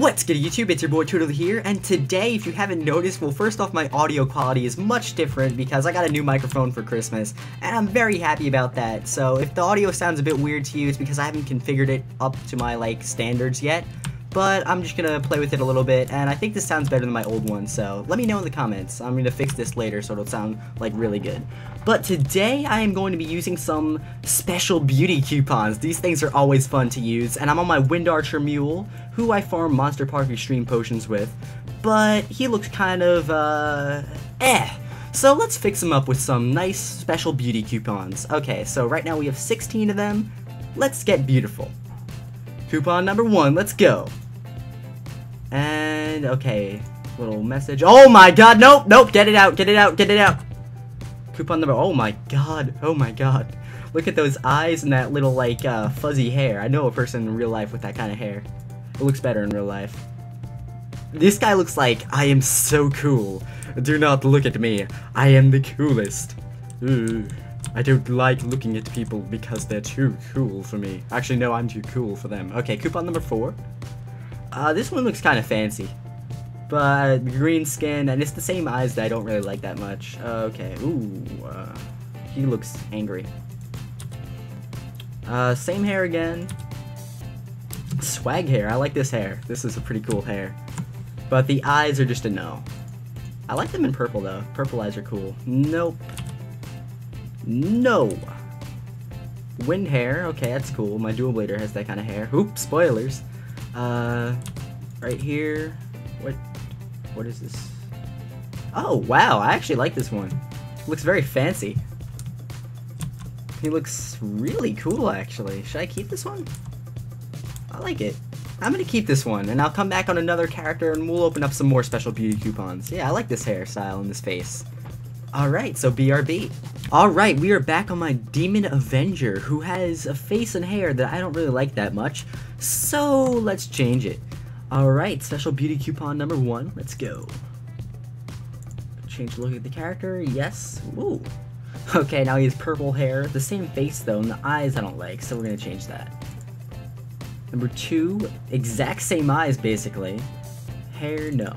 What's good, YouTube? It's your boy Toodle here, and today, if you haven't noticed, well, first off, my audio quality is much different because I got a new microphone for Christmas, and I'm very happy about that. So if the audio sounds a bit weird to you, it's because I haven't configured it up to my, like, standards yet, but I'm just gonna play with it a little bit, and I think this sounds better than my old one, so let me know in the comments. I'm gonna fix this later so it'll sound, like, really good. But today, I am going to be using some special beauty coupons. These things are always fun to use, and I'm on my Wind Archer mule, who I farm Monster Park Extreme potions with, but he looks kind of, So let's fix him up with some nice special beauty coupons. Okay, so right now we have 16 of them. Let's get beautiful. Coupon number 1, let's go. And, okay, little message. Oh my god, nope, nope, get it out, get it out, get it out. Coupon number, oh my god. Look at those eyes and that little, like, fuzzy hair. I know a person in real life with that kind of hair. It looks better in real life. This guy looks like, I am so cool. Do not look at me. I am the coolest. Ooh, I don't like looking at people because they're too cool for me. Actually, no, I'm too cool for them. Okay, coupon number 4. This one looks kind of fancy. But green skin, and it's the same eyes that I don't really like that much. Okay, ooh, he looks angry. Same hair again. Swag hair, I like this hair. This is a pretty cool hair. But the eyes are just a no. I like them in purple though. Purple eyes are cool. Nope. No. Wind hair, okay, that's cool. My dual blader has that kind of hair. Oops, spoilers. Right here. What is this? Oh wow, I actually like this one. Looks very fancy. He looks really cool actually. Should I keep this one? I like it. I'm gonna keep this one, and I'll come back on another character, and we'll open up some more special beauty coupons. Yeah, I like this hairstyle and this face. Alright, so BRB. Alright, we are back on my Demon Avenger, who has a face and hair that I don't really like that much. So, let's change it. Alright, special beauty coupon number 1. Let's go. Change the look of the character. Yes. Ooh. Okay, now he has purple hair. The same face, though, and the eyes I don't like, so we're gonna change that. Number 2, exact same eyes, basically. Hair, no.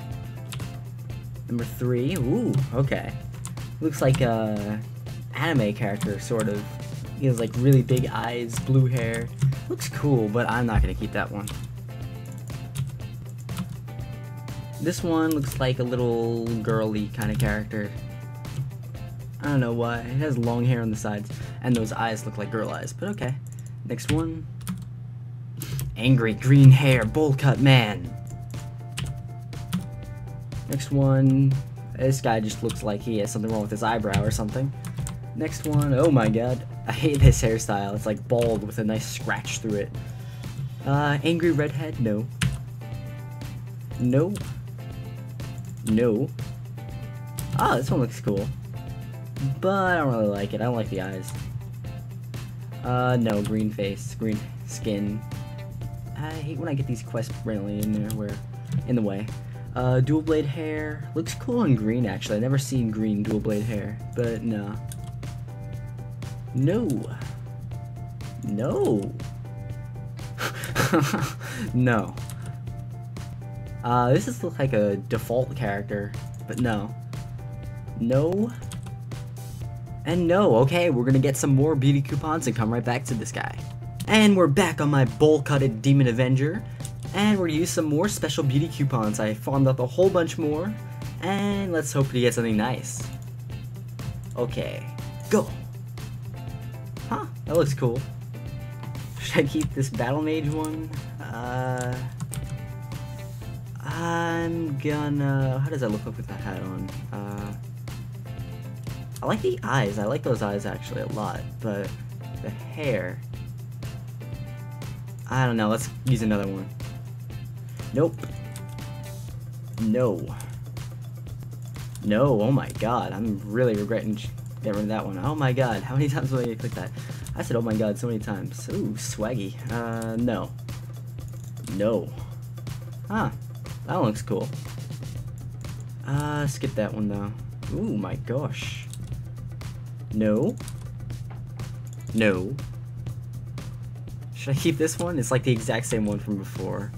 Number 3, ooh, okay. Looks like a anime character, sort of. He has, like, really big eyes, blue hair. Looks cool, but I'm not gonna keep that one. This one looks like a little girly kind of character. I don't know why. It has long hair on the sides, and those eyes look like girl eyes, but okay. Next one. Angry green hair, bowl cut man. Next one. This guy just looks like he has something wrong with his eyebrow or something. Next one. Oh my god. I hate this hairstyle. It's like bald with a nice scratch through it. Angry redhead? No. No. No. Ah, this one looks cool. But I don't really like it. I don't like the eyes. No. Green face. Green skin. I hate when I get these quests randomly in there, where in the way. Dual blade hair looks cool in green actually. I've never seen green dual blade hair, but no. No. No. No. This is like a default character, but no. No. And no. Okay, we're gonna get some more beauty coupons and come right back to this guy. And we're back on my bowl-cutted Demon Avenger, and we're gonna use some more special beauty coupons. I farmed up a whole bunch more, and let's hope we get something nice. Okay, go! Huh, that looks cool. Should I keep this Battle Mage one? I'm gonna... How does that look with that hat on? I like the eyes. I like those eyes actually a lot, but the hair... I don't know, let's use another one. Nope. No. No, oh my god, I'm really regretting getting rid of that one. Oh my god, how many times will I click that? I said oh my god so many times. Ooh, swaggy. No. No. Huh, that one looks cool. Skip that one though. Ooh, my gosh. No. No. Should I keep this one? It's like the exact same one from before.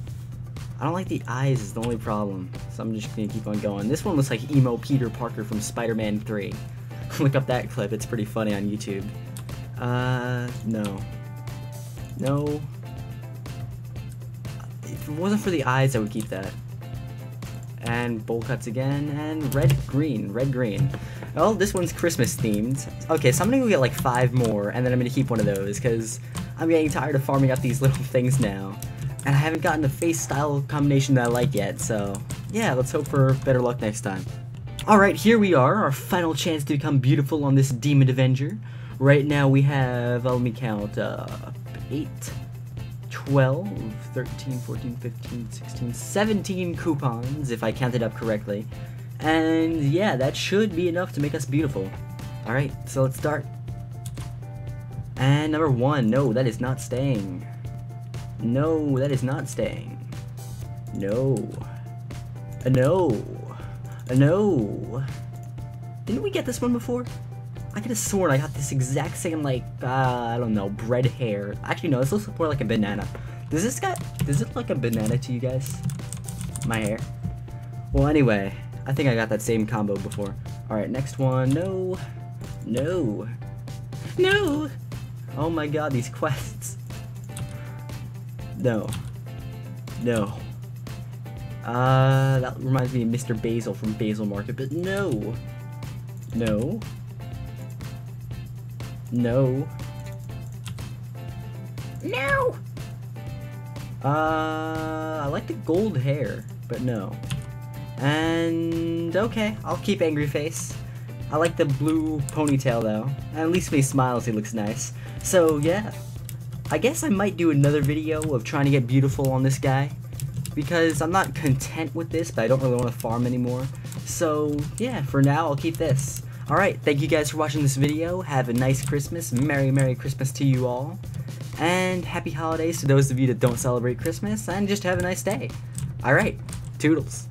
I don't like the eyes is the only problem, so I'm just gonna keep on going. This one looks like emo Peter Parker from Spider-Man 3. Look up that clip, it's pretty funny on YouTube. No. No. If it wasn't for the eyes, I would keep that. And bowl cuts again, and red, green. Well, this one's Christmas themed. Okay, so I'm gonna go get like 5 more, and then I'm gonna keep one of those, because I'm getting tired of farming up these little things now. And I haven't gotten the face style combination that I like yet, so yeah, let's hope for better luck next time. Alright, here we are, our final chance to become beautiful on this Demon Avenger. Right now we have, let me count, 8, 12, 13, 14, 15, 16, 17 coupons, if I counted up correctly. And yeah, that should be enough to make us beautiful. Alright, so let's start. And number 1, no, that is not staying. No, that is not staying. No. No. No. Didn't we get this one before? I could have sworn I got this exact same, like, I don't know, bread hair. Actually, no, this looks more like a banana. Does it look like a banana to you guys? My hair? Well, anyway, I think I got that same combo before. Alright, next one. No. No. No! Oh my god, these quests. No. No. That reminds me of Mr. Basil from Basil Market, but no. No. No. No! I like the gold hair, but no. And okay, I'll keep Angry Face. I like the blue ponytail though. At least when he smiles, he looks nice. So yeah. I guess I might do another video of trying to get beautiful on this guy, because I'm not content with this, but I don't really want to farm anymore. So yeah, for now, I'll keep this. Alright, thank you guys for watching this video. Have a nice Christmas. Merry, Merry Christmas to you all. And happy holidays to those of you that don't celebrate Christmas, and just have a nice day. Alright, toodles.